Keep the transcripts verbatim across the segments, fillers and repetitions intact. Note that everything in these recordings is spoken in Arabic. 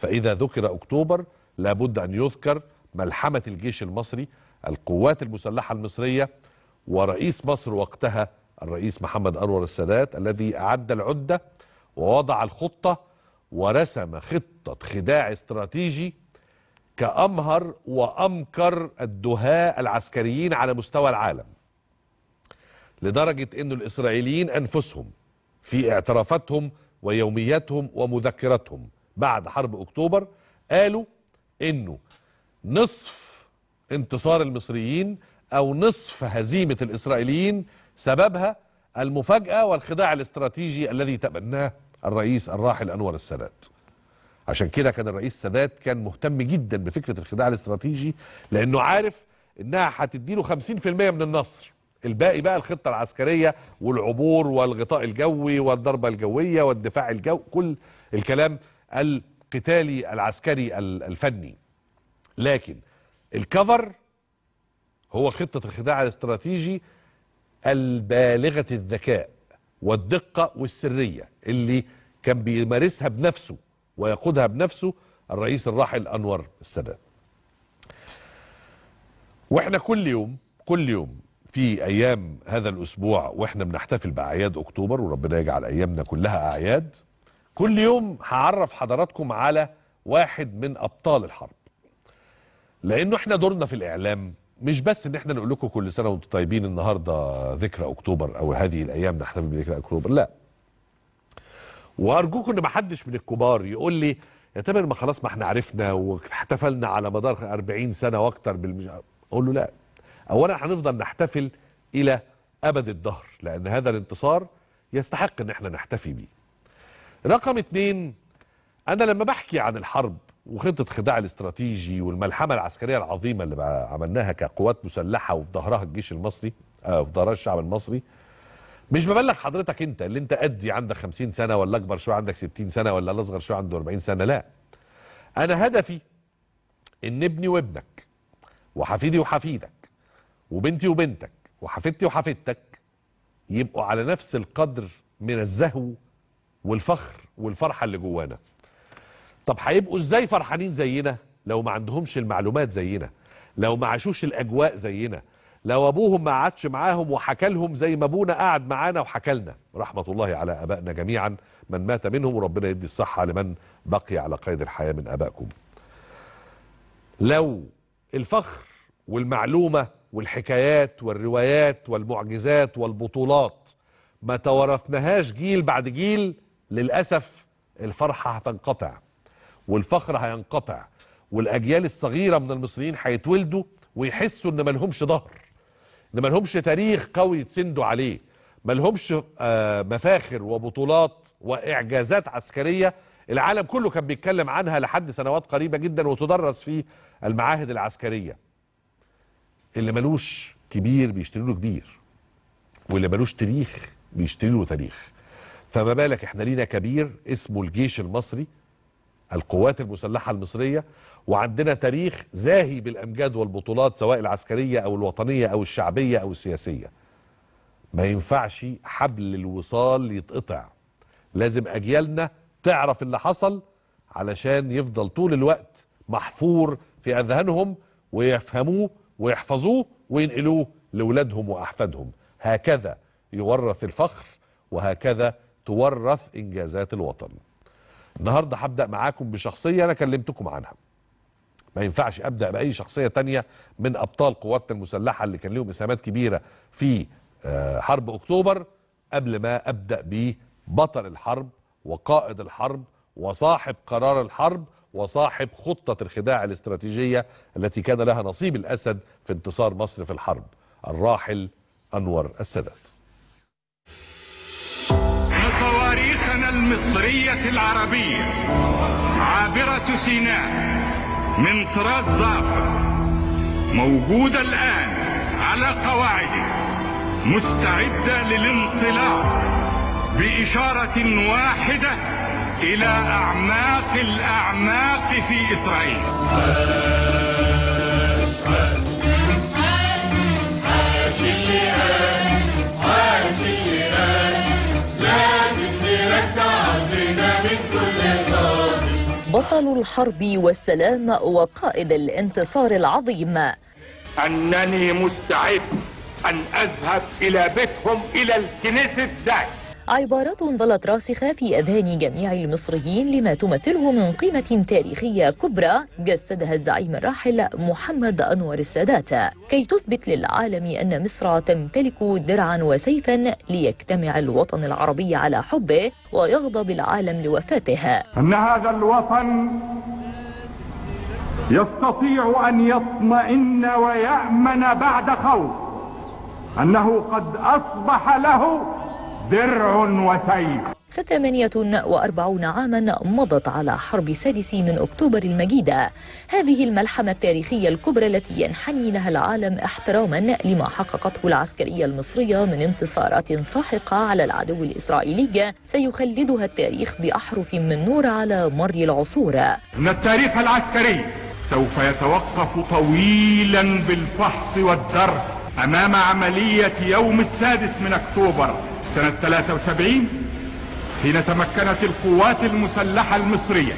فإذا ذكر أكتوبر لابد أن يذكر ملحمة الجيش المصري، القوات المسلحة المصرية، ورئيس مصر وقتها الرئيس محمد أنور السادات الذي أعد العدة ووضع الخطة ورسم خطة خداع استراتيجي كأمهر وأمكر الدهاء العسكريين على مستوى العالم، لدرجة أن الإسرائيليين أنفسهم في اعترافاتهم ويومياتهم ومذكراتهم بعد حرب أكتوبر قالوا أنه نصف انتصار المصريين أو نصف هزيمة الإسرائيليين سببها المفاجأة والخداع الاستراتيجي الذي تبناه الرئيس الراحل أنور السادات. عشان كده كان الرئيس السادات كان مهتم جدا بفكرة الخداع الاستراتيجي، لأنه عارف أنها هتديله خمسين بالمئة من النصر، الباقي بقى الخطة العسكرية والعبور والغطاء الجوي والضربة الجوية والدفاع الجوي، كل الكلام القتالي العسكري الفني. لكن الكفر هو خطة الخداع الاستراتيجي البالغة الذكاء والدقة والسرية اللي كان بيمارسها بنفسه ويقودها بنفسه الرئيس الراحل أنور السادات. واحنا كل يوم كل يوم في أيام هذا الأسبوع واحنا بنحتفل بأعياد أكتوبر، وربنا يجعل أيامنا كلها أعياد، كل يوم هعرف حضراتكم على واحد من أبطال الحرب، لأنه احنا دورنا في الإعلام مش بس ان احنا نقول لكم كل سنه وانتم طيبين النهارده ذكرى اكتوبر او هذه الايام نحتفل بذكرى اكتوبر، لا. وارجوكم ان ما حدش من الكبار يقول لي يا تامر ما خلاص ما احنا عرفنا واحتفلنا على مدار أربعين سنه واكتر بالمش، اقول له لا، اولا هنفضل نحتفل الى ابد الدهر لان هذا الانتصار يستحق ان احنا نحتفي بيه. رقم اتنين، انا لما بحكي عن الحرب وخطة خداع الاستراتيجي والملحمة العسكرية العظيمة اللي عملناها كقوات مسلحة وفي ظهرها الجيش المصري، آه في ظهرها الشعب المصري، مش ببلغ حضرتك انت اللي انت قدي عندك خمسين سنة ولا اكبر شوية عندك ستين سنة ولا الاصغر شوية عنده أربعين سنة، لا. انا هدفي ان ابني وابنك وحفيدي وحفيدك وبنتي وبنتك وحفيدتي وحفيدتك يبقوا على نفس القدر من الزهو والفخر والفرحة اللي جوانا. طب هيبقوا ازاي فرحانين زينا لو ما عندهمش المعلومات زينا، لو ما عاشوش الاجواء زينا، لو ابوهم ما قعدش معاهم وحكى لهم زي ما ابونا قعد معانا وحكى لنا، رحمه الله على ابائنا جميعا من مات منهم وربنا يدي الصحه لمن بقي على قيد الحياه من ابائكم. لو الفخر والمعلومه والحكايات والروايات والمعجزات والبطولات ما توارثناهاش جيل بعد جيل، للاسف الفرحه هتنقطع والفخر هينقطع، والاجيال الصغيره من المصريين هيتولدوا ويحسوا ان مالهمش ظهر، ان مالهمش تاريخ قوي يتسندوا عليه، مالهمش مفاخر وبطولات واعجازات عسكريه العالم كله كان بيتكلم عنها لحد سنوات قريبه جدا وتدرس في المعاهد العسكريه. اللي مالوش كبير بيشتري له كبير، واللي مالوش تاريخ بيشتري له تاريخ، فما بالك احنا لينا كبير اسمه الجيش المصري، القوات المسلحة المصرية، وعندنا تاريخ زاهي بالأمجاد والبطولات سواء العسكرية أو الوطنية أو الشعبية أو السياسية. ما ينفعش حبل الوصال يتقطع، لازم أجيالنا تعرف اللي حصل علشان يفضل طول الوقت محفور في أذهانهم ويفهموه ويحفظوه وينقلوه لولادهم وأحفادهم. هكذا يورث الفخر وهكذا تورث إنجازات الوطن. النهارده هبدأ معاكم بشخصية أنا كلمتكم عنها. ما ينفعش أبدأ بأي شخصية تانية من أبطال قواتنا المسلحة اللي كان لهم إسهامات كبيرة في حرب أكتوبر قبل ما أبدأ ببطل الحرب وقائد الحرب وصاحب قرار الحرب وصاحب خطة الخداع الاستراتيجية التي كان لها نصيب الأسد في انتصار مصر في الحرب، الراحل أنور السادات. صواريخنا المصرية العربية عابرة سيناء من طراز ظافر موجودة الآن على قواعده مستعدة للانطلاق بإشارة واحدة إلى أعماق الأعماق في إسرائيل. بطل الحرب والسلام وقائد الانتصار العظيم. أنني مستعد أن أذهب إلى بيتهم إلى الكنيسة ذاك. عبارات ظلت راسخة في أذهان جميع المصريين لما تمثله من قيمة تاريخية كبرى جسدها الزعيم الراحل محمد أنور السادات كي تثبت للعالم أن مصر تمتلك درعا وسيفا ليجتمع الوطن العربي على حبه ويغضب العالم لوفاته. أن هذا الوطن يستطيع أن يطمئن ويأمن بعد خوف، أنه قد أصبح له درع وسيف. فثمانية وأربعين عاما مضت على حرب سادس من أكتوبر المجيدة، هذه الملحمة التاريخية الكبرى التي ينحني لها العالم احتراما لما حققته العسكرية المصرية من انتصارات ساحقة على العدو الإسرائيلي سيخلدها التاريخ بأحرف من نور على مر العصور. إن التاريخ العسكري سوف يتوقف طويلا بالفحص والدرس أمام عملية يوم السادس من أكتوبر سنة ثلاثة وسبعين، حين تمكنت القوات المسلحة المصرية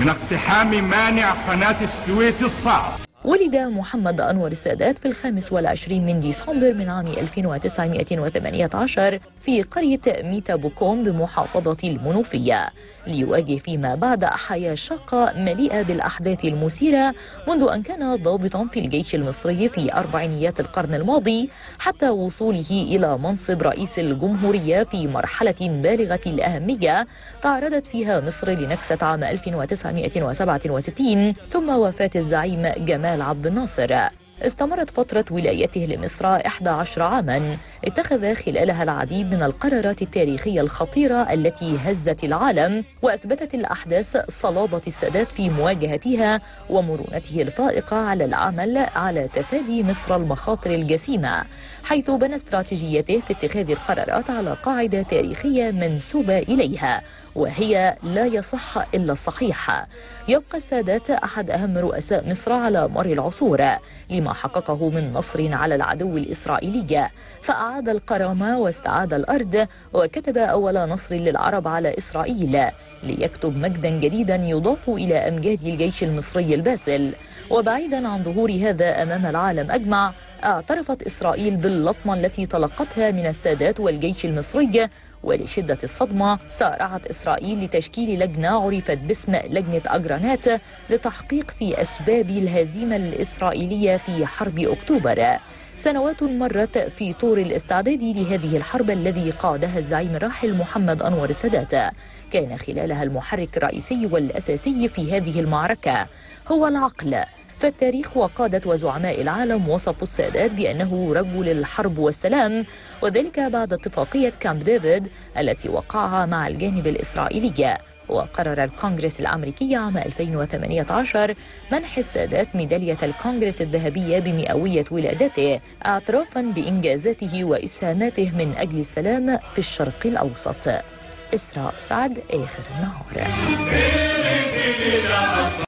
من اقتحام مانع قناة السويس الصعب. ولد محمد أنور السادات في الخامس والعشرين من ديسمبر من عام ألف وتسعمائة وثمانية عشر في قرية ميتا بكوم بمحافظة المنوفية، ليواجه فيما بعد حياة شاقة مليئة بالأحداث المثيرة، منذ أن كان ضابطا في الجيش المصري في أربعينيات القرن الماضي حتى وصوله إلى منصب رئيس الجمهورية في مرحلة بالغة الأهمية تعرضت فيها مصر لنكسة عام ألف وتسعمائة وسبعة وستين ثم وفاة الزعيم جمال عبد الناصر. استمرت فترة ولايته لمصر إحدى عشر عاما اتخذ خلالها العديد من القرارات التاريخية الخطيرة التي هزت العالم، وأثبتت الأحداث صلابة السادات في مواجهتها ومرونته الفائقة على العمل على تفادي مصر المخاطر الجسيمة، حيث بنى استراتيجيته في اتخاذ القرارات على قاعدة تاريخية منسوبة إليها، وهي لا يصح إلا الصحيح. يبقى السادات أحد أهم رؤساء مصر على مر العصور لما حققه من نصر على العدو الإسرائيلي، فأعاد الكرامة واستعاد الأرض وكتب أول نصر للعرب على إسرائيل، ليكتب مجدا جديدا يضاف إلى أمجاد الجيش المصري الباسل. وبعيدا عن ظهور هذا أمام العالم أجمع، اعترفت إسرائيل باللطمة التي تلقتها من السادات والجيش المصري، ولشدة الصدمة سارعت إسرائيل لتشكيل لجنة عرفت باسم لجنة أجرانات لتحقيق في أسباب الهزيمة الإسرائيلية في حرب أكتوبر. سنوات مرت في طور الاستعداد لهذه الحرب الذي قادها الزعيم الراحل محمد أنور السادات، كان خلالها المحرك الرئيسي والأساسي في هذه المعركة هو العقل. فالتاريخ وقادة وزعماء العالم وصفوا السادات بأنه رجل الحرب والسلام، وذلك بعد اتفاقية كامب ديفيد التي وقعها مع الجانب الإسرائيلي. وقرر الكونغرس الأمريكي عام ألفين وثمانية عشر منح السادات ميدالية الكونغرس الذهبية بمئوية ولادته اعترافا بإنجازاته وإسهاماته من أجل السلام في الشرق الأوسط. إسراء سعد، آخر النهار.